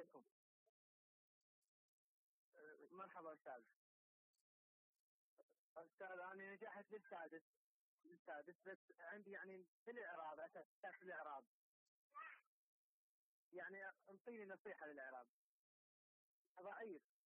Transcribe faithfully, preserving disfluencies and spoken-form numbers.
عليكم. مرحبا أستاذ. أستاذ أنا نجحت للسادس للسادس بس عندي يعني في الإعراب أساس في الإعراب. يعني أنطيني نصيحة للإعراب. ضعيف